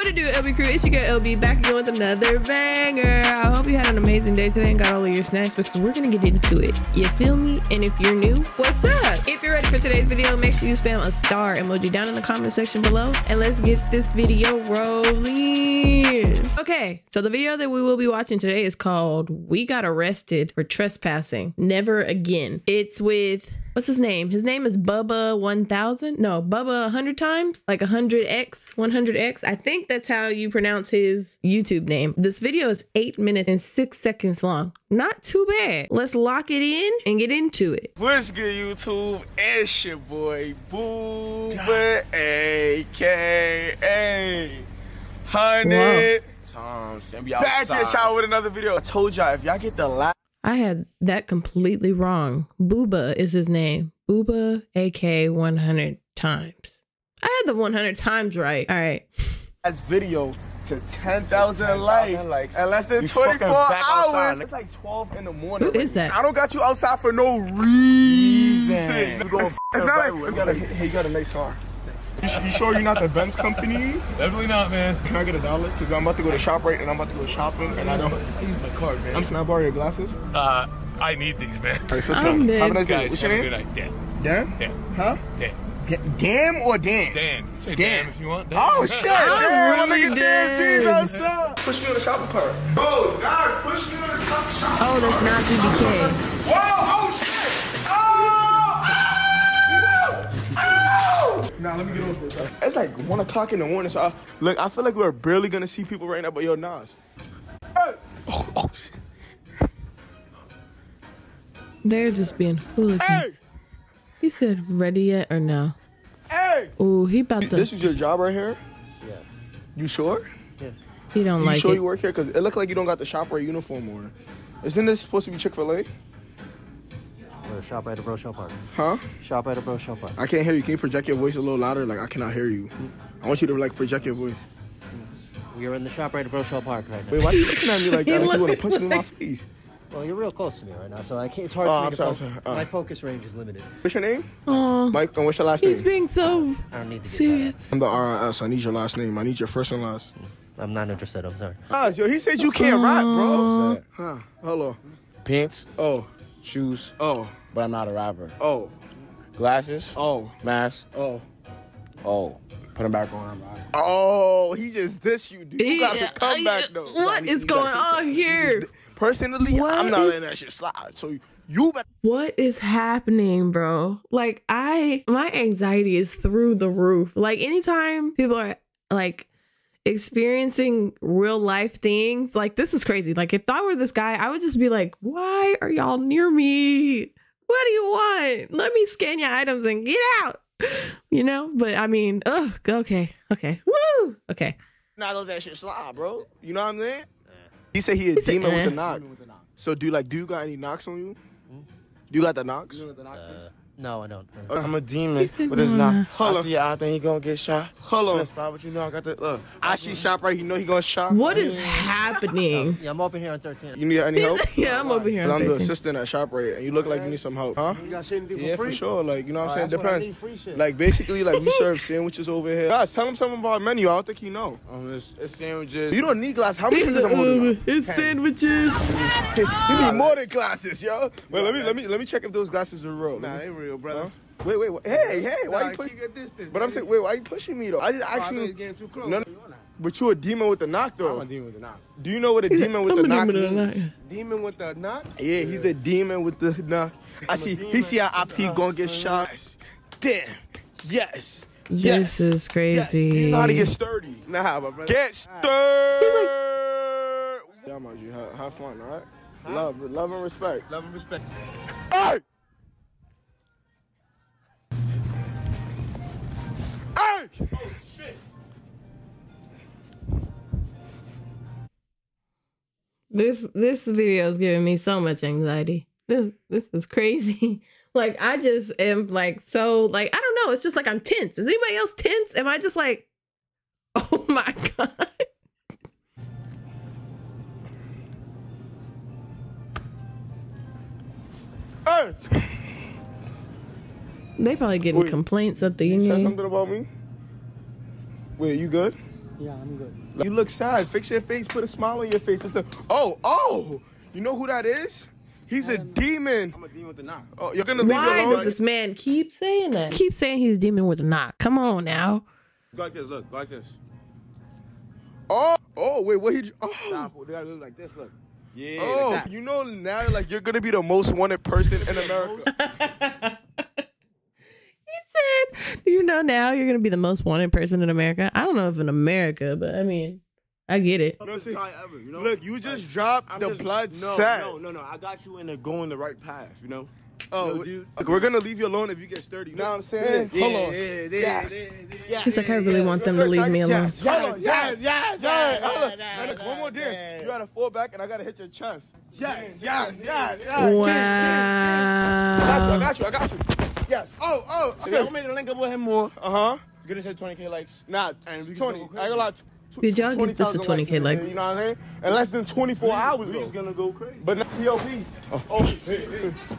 What it do, LB Crew? It's your girl LB back again with another banger. I hope you had an amazing day today and got all of your snacks because we're gonna get into it. You feel me? And if you're new, what's up? If you're ready for today's video, make sure you spam a star emoji down in the comment section below and let's get this video rolling. Okay, so the video that we will be watching today is called We Got Arrested for Trespassing. Never Again. It's with, what's his name? His name is Booba100x. No, Booba100x, like 100x, 100x. I think that's how you pronounce his YouTube name. This video is 8 minutes and 6 seconds long. Not too bad. Let's lock it in and get into it. What's good, YouTube? It's your boy Booba, aka 100 times. Back at y'all with another video. I told y'all if y'all get the last. I had that completely wrong. Booba is his name. Booba, aka 100x. I had the 100 times right. All right. That's video to 10,000 likes in less than 24 hours. It's like 12 in the morning. Who is that? I don't got you outside for no reason. Hey, you got a nice car. You sure you're not the Benz company? Definitely not, man. Can I get $1? Because I'm about to go to ShopRite and I'm about to go shopping. And I use my card, man. Can I borrow your glasses? I need these, man. All right, first one. Have a nice day. What's your name? Dan. Dan? Dan. Huh? Dan. Damn or Dan? Dan. Say Dan if you want. Dan. Oh, shit. I'm really Dan. Outside. Push me on the shopping cart. Oh, God. Push me on the shopping cart. Oh, that's not DDK. Whoa. Oh, shit. Nah, let me get over this. It's like 1 o'clock in the morning, so look, I feel like we're barely gonna see people right now, but yo, Nas. Hey. Oh, shit. They're just being hooligans. Hey. He said, ready yet or no? Hey! Ooh, he about to. This is your job right here? Yes. You sure? Yes. He don't like it. You sure you work here? Because it looks like you don't got the ShopRite uniform on. Isn't this supposed to be Chick-fil-A? ShopRite Bro Show Park. Huh? ShopRite Bro Show Park. I can't hear you. Can you project your voice a little louder? Like, I cannot hear you. I want you to, like, project your voice. We are in the ShopRite Bro Show Park right now. Wait, why are you looking at me like that? Like you want to punch me in my face? Well, you're real close to me right now, so I can't. It's hard for me to focus. My focus range is limited. What's your name? Mike, and what's your last name? He's being so I don't need to serious. I'm the RIS. I need your last name. I need your first and last. I'm not interested. I'm sorry. Yo, he said you can't rock, bro. Huh? Hello. Pants. Oh. Shoes. Oh. But I'm not a rapper. Oh. Glasses. Oh. Mask. Oh. Oh. Put them back on. Oh, he just dissed you, dude. You got to come back, though. What is going on here? Personally, I'm not letting that shit slide. So you better. What is happening, bro? Like, my anxiety is through the roof. Like, anytime people are, like, experiencing real life things like this is crazy. Like if I were this guy, I would just be like, why are y'all near me? What do you want? Let me scan your items and get out, you know? But I mean, oh, okay, woo, okay. Not let that shit slide, bro. You know what I'm saying? He said he a demon with a knock. So do you got any knocks on you? Do you got the knocks? You know what the knocks is? No, I don't. I'm a demon, but it's not. Hello. I see I think he gonna get shot. Hello. That's probably what you know. I got the look. I see ShopRite. You know he gonna shop. What is happening? Yeah, I'm open here on 13. You need any help? Yeah, I'm over here on 13. I'm the assistant at ShopRite, and you look like you need some help, huh? You got shit anything for free? Yeah, for sure. Like you know what I'm saying. Depends. Like basically, like we serve sandwiches over here. Guys, tell him something about our menu. I don't think he know. It's sandwiches. You don't need glasses. How many things I'm ordering? It's sandwiches. You need more than glasses, yo. Wait, let me check if those glasses are real. Nah, they real. Brother. Wait. Hey, why you pushing? But I'm saying, wait, why you pushing me though? I just actually getting too close. No, but you a demon with the knock though. I'm a demon with the knock. Do you know what a demon with the knock means? Demon with the knock? Yeah, he's a demon with the knock. I see. He see how IP gonna get shot. Damn. Yes. Yes. This is crazy. You know how to get sturdy. Nah, my brother. Get sturdy. Yeah, my G. Have fun, all right? Love and respect. Love and respect. Hey. Oh, shit. This video is giving me so much anxiety. This is crazy. Like I just am like so like I don't know. It's just like I'm tense. Is anybody else tense? Am I just like, oh my god. Hey. They probably getting complaints up the union. You said something about me? Wait, you good? Yeah, I'm good. You look sad. Fix your face. Put a smile on your face. It's a, oh, you know who that is? He's a demon. I'm a demon with a knock. Oh, you're gonna leave it alone. Why does this man keep saying that? Keep saying he's a demon with a knock. Come on now. Go like this. Look. Go like this. Oh. Oh. Wait. What he? Oh. Stop. They gotta look like this. Look. Yeah. Oh. Like you know now, like you're gonna be the most wanted person in America. He said, do you know now you're going to be the most wanted person in America? I don't know if in America, but I mean, I get it. Look, you just dropped the blood set. No. I got you into going the right path, you know? Oh, no, dude. Look, we're going to leave you alone if you get sturdy. You know what I'm saying? Yeah, hold on. Yeah. He's like, I really want them to leave me alone. Yes. One more dance. You got to fall back and I got to hit your chest. Yes. Wow. I got you. Yes. Oh. So we made a link up with him more. Get us to 20K likes. Nah, and 20. I ain't gonna lie. Did y'all get this to 20K likes? You know what I'm saying? In less than 24 hours, we just gonna go crazy. But not POP. Oh, hey.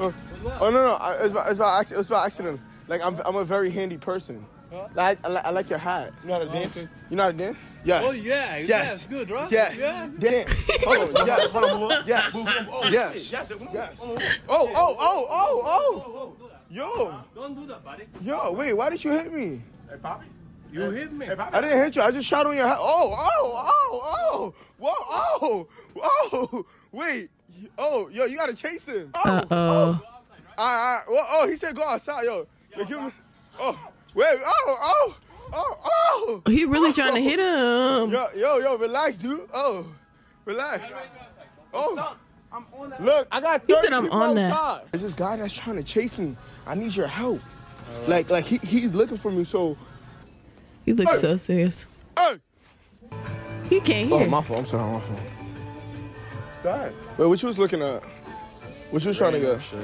No. It's by accident. Like I'm a very handy person. Huh? I like your hat. You know how to dance? Okay. You know how to dance? Yes. Oh yeah. Yes. Good, right? Yeah. Dance. Hold on. Yes. Oh. Yo! Don't do that, buddy. Yo, wait, why did you hit me? Hey, Bobby. You hit me. Hey, I didn't hit you. I just shot on your hat. Oh! Whoa! Wait. Oh, yo, you gotta chase him. Uh-oh. All right. He said go outside, yo. Wait. He really trying to hit him. Yo, relax, dude. Oh, relax. Oh. I'm on that. Look, I got 30 people outside. There's this guy that's trying to chase me. I need your help. Right. Like he's looking for me. So he looks so serious. Hey, you can't hear. Oh, my fault. I'm sorry. My fault. What's that? Wait, what you was looking at? What you was trying to get? Shit.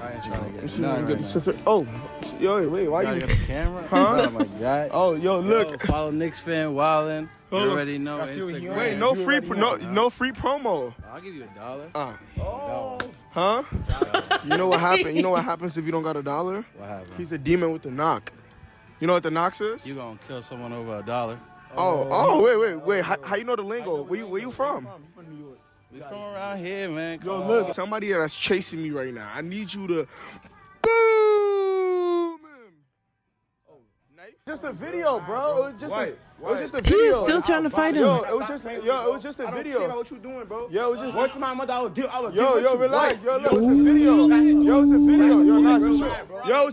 I ain't trying to get. Right. Oh, yo, wait, why you got the camera? Huh? Oh my God. Oh, yo, look. Yo, follow Knicks fan wildin'. You already know Instagram. Wait, no free promo. I'll give you $1. Huh? You know what happened? You know what happens if you don't got $1? What happened? He's a demon with the knock. You know what the knock is? You gonna kill someone over $1. Oh, wait. How you know the lingo? Where you from? I'm from New York. We from around here, man. Yo, look, somebody that's chasing me right now. I need you to. Just a video, bro. It was just a video. He's still trying to fight him. Yo, it was just a video. I don't care about what you doing, bro. Once my mother, I would relax. Yo, look, it's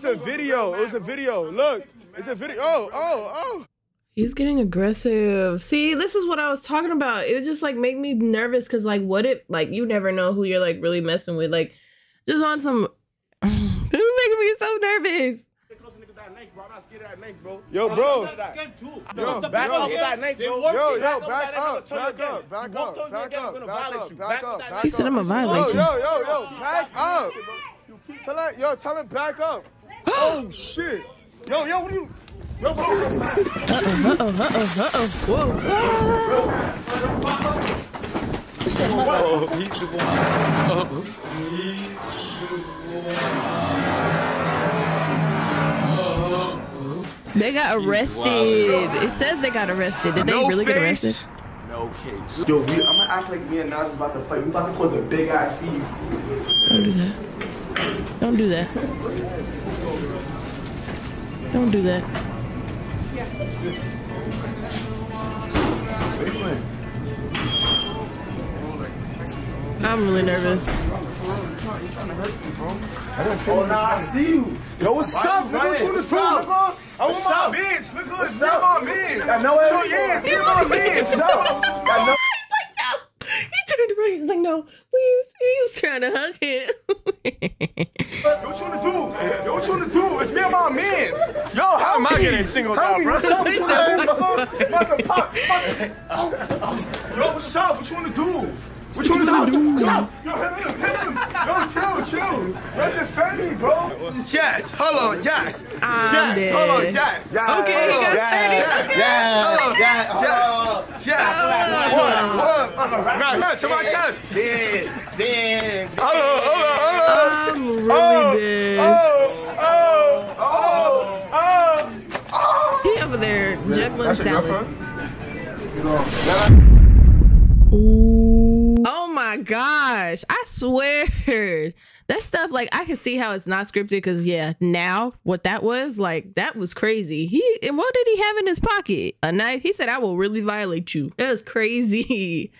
a video. It was a video. Look, it's a video. Oh. He's getting aggressive. See, this is what I was talking about. It just like make me nervous because like what if like you never know who you're like really messing with. Like just on some. This is making me so nervous. Bro. Yo, bro. Back up. He said I'm a violent. Yo, back up. Tell him back up. Oh shit. Yo, what are you? Whoa. He's one. They got arrested. Wow. It says they got arrested. Did they really get arrested? No case. Yo, I'm gonna act like me and Nas is about to fight. We about to cause a big ass scene. Don't do that. I'm really nervous. I see you. Yo, what's up? Look what you just saw. I want my bitch. Look at this. Get my bitch. I know it. Get my bitch. He's like, no. He turned around. He's like, no, please. He was trying to hug him. Yo, what you want to do? It's me and my mans. Yo, how am I getting singled out, bro? Yo, what's up? What you want to do? What you want to do? Yo, hit him. Yo, chill. Don't defend me, bro. Yes. Hello. Yes. Yes. Okay. He got 30. Yes. Come on, guys. Dance. Hello. I'm really dead. Oh. He over there, Jekyll and Salad. Oh my gosh, I swear that stuff, like, I can see how it's not scripted, because yeah, now what that was, like, that was crazy. He, and what did he have in his pocket? A knife. He said, I will really violate you. That was crazy.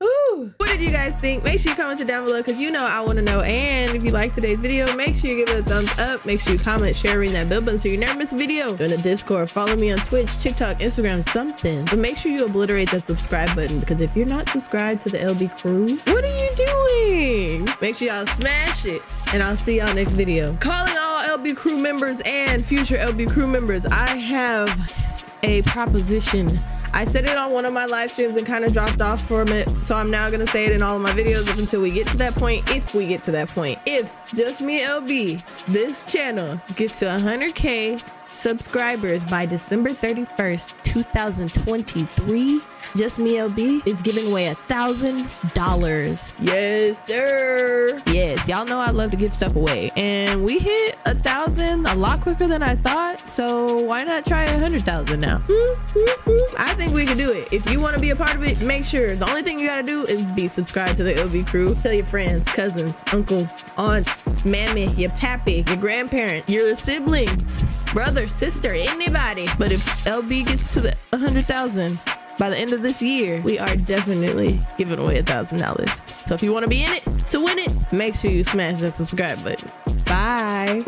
Ooh. What did you guys think? Make sure you comment it down below, because you know I want to know. And if you like today's video, make sure you give it a thumbs up. Make sure you comment, share, ring that bell button so you never miss a video. Join the Discord, follow me on Twitch, TikTok, Instagram, something. But make sure you obliterate that subscribe button, because if you're not subscribed to the LB Crew, what are you doing? Make sure y'all smash it, and I'll see y'all next video. Calling all LB Crew members and future LB Crew members, I have a proposition. I said it on one of my live streams and kind of dropped off from it, so I'm now going to say it in all of my videos up until we get to that point, if we get to that point. If JustMeLB, this channel, gets to 100K subscribers by December 31st, 2023, JustMeLB is giving away $1,000. Yes, sir. Yes, y'all know I love to give stuff away, and we hit 1,000 a lot quicker than I thought. So why not try 100,000 now? I think we can do it. If you want to be a part of it, make sure the only thing you gotta do is be subscribed to the LB Crew. Tell your friends, cousins, uncles, aunts, mammy, your pappy, your grandparent, your siblings, brother, sister, anybody. But if LB gets to the 100,000 by the end of this year, we are definitely giving away $1,000. So if you want to be in it to win it, make sure you smash that subscribe button. Bye.